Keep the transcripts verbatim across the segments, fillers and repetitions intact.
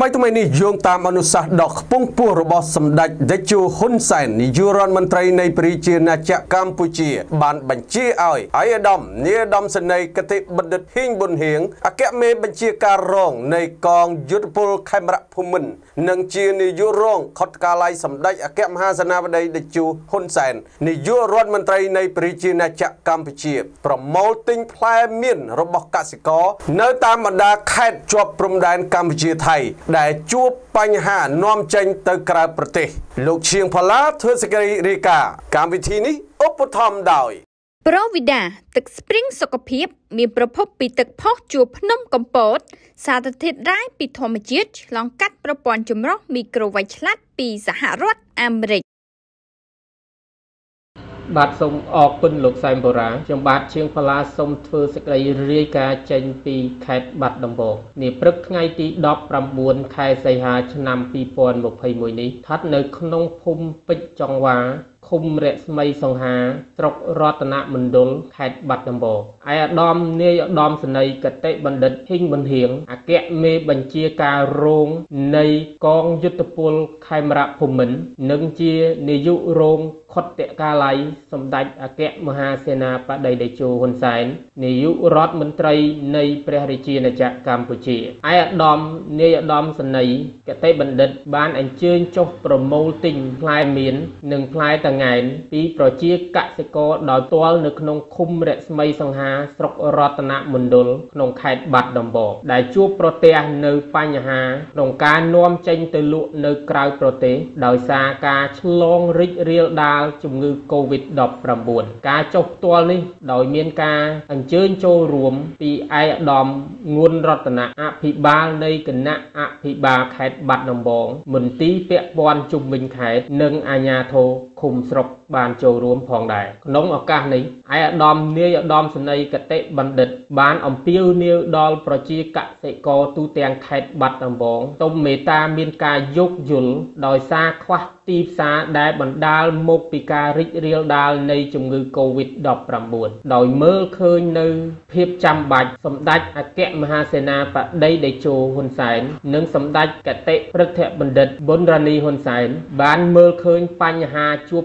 ថ្មីថ្មីនេះយោងតាមអនុសាសន៍ដ៏ខ្ពង់ខ្ពស់របស់សម្ដេចតេជោហ៊ុនសែននាយករដ្ឋមន្ត្រីនៃប្រជាណាចក្រកម្ពុជាបានបញ្ជាឲ្យឯកឧត្តមនាយឧត្តមសេនីយ៍គតិបណ្ឌិតហ៊ីង ប៊ុនហៀងអគ្គមេបញ្ជាការរងនៃកងយោធពលខេមរភូមិន្ទនិងជានាយករងខុទ្ទកាល័យសម្ដេចអគ្គមហាសេនាបតីតេជោហ៊ុនសែននាយករដ្ឋមន្ត្រីនៃប្រជាណាចក្រកម្ពុជាប្រមូលទិញផ្លែមៀនរបស់កសិករនៅតាមបណ្ដាខេត្តជាប់ព្រំដែនកម្ពុជាថៃដែលជួបបញ្ហានាំចេញទៅក្រៅប្រទេសលោកឈៀងផល្លាធ្វើសេចក្ដីរាយការណ៍កម្មវិធីនេះឧបត្ថម្ភដោយប្រូវីដាទឹកស្ព្រីងសុខភាពមានប្រភពពីទឹកផុសជួរភ្នំកំពតសារធាតុរ៉ែពីធម្មជាតិឆ្លងកាត់ប្រព័ន្ធចម្រោះមីក្រូវ៉ាឆ្លាតពីសហរដ្ឋអាមេរិកបាទសូមអរគុណលោកសែមបូរ៉ាខ្ញុំបាទឈៀងផល្លាសូមធ្វើសេចក្តីរាយការណ៍ចេញពីខេត្តបាត់ដំបងនាព្រឹកថ្ងៃទីដប់ប្រាំបួនខែសីហាឆ្នាំពីរពាន់ម្ភៃមួយនេះស្ថិតនៅក្នុងភូមិពេជ្រចង្វាឃុំរស្មីសង្ហាស្រុករតនមណ្ឌលខេត្តបាត់ដំបងឯឧត្តមនាយឧត្តមសេនីយ៍គតិបណ្ឌិតហ៊ីង ប៊ុនហៀងអគ្គមេបញ្ជាការរងនៃកងយោធពលខេមរភូមិន្ទនិងជានាយករងខុទ្ទកាល័យសម្ដេចអគ្គមហាសេនាបតីតេជោហ៊ុនសែននាយករដ្ឋមន្ត្រីនៃព្រះរាជាណាចក្រកម្ពុជាឯឧត្តមនាយឧត្តមសេនីយ៍គតិបណ្ឌិតបានអញ្ជើញចុះប្រមូលទិញផ្លែមៀននិងផ្លែតាំងឯងពីប្រជាកសិករដោយផ្ទាល់នៅក្នុងឃុំរស្មីសង្ហាស្រុករតនមណ្ឌលក្នុងខេត្តបាត់ដំបងដែលជួបប្រទះនៅបញ្ហាក្នុងការនាំចេញទៅលក់នៅក្រៅប្រទេសដោយសារការឆ្លងរីករាលដាលជំងឺ កូវីដដប់ប្រាំបួន ការចុះផ្ទាល់នេះដោយមានការអញ្ជើញចូលរួមពីឯកឧត្តមងួនរតនៈអភិបាលនៃគណៈអភិបាលខេត្តបាត់ដំបងមន្ទីរពាក់ព័ន្ធជុំវិញខេត្តនិងអាជ្ញាធរឃុំស្រុកបានចូលរួមផងដែរក្នុងឱកាសនេះឯឧត្តមនាយឧត្តមសេនីយ៍គតិបណ្ឌិតបានអំពាវនាវដល់ប្រជាកសិករទូទាំងខេត្តបាត់ដំបងសូមមេត្តាមានការយោគយល់ដោយសារខ្វះទីផ្សារដែលបណ្ដាលមកពីការរីករាលដាលនៃជំងឺ កូវីដដប់ប្រាំបួន ដោយមើលឃើញនៅភាពចាំបាច់សម្ដេចអគ្គមហាសេនាបតីតេជោហ៊ុនសែននិងសម្ដេចគតិព្រឹទ្ធាបណ្ឌិតប៊ុនរ៉ានីហ៊ុនសែនបានមើលឃើញបញ្ហាជួប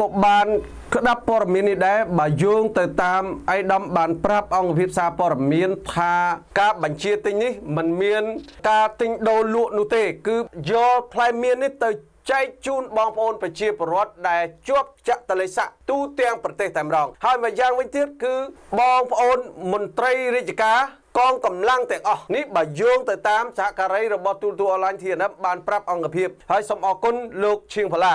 ក៏បានក្តាប់ព័ត៌មាននេះដែរបើយោងទៅតាមអៃដាមបានប្រាប់អង្គភាពសារព័ត៌មានថាការបញ្ជាទិញនេះមិនមានការទិញដូរលក់នោះទេគឺយកផ្លែមៀននេះទៅចែកជូនបងប្អូនប្រជាពលរដ្ឋដែលជាប់ចតុល័យស័កទូទាំងប្រទេសតែម្ដងហើយមួយយ៉ាងវិញទៀតគឺបងប្អូនមន្ត្រីរាជការកងកម្លាំងទាំងអស់នេះបើយោងទៅតាមសហការីរបស់ទូរទស្សន៍អនឡាញ ធី អេន អេម បានប្រាប់អង្គភាពហើយសូមអរគុណលោកឈៀងផល្លា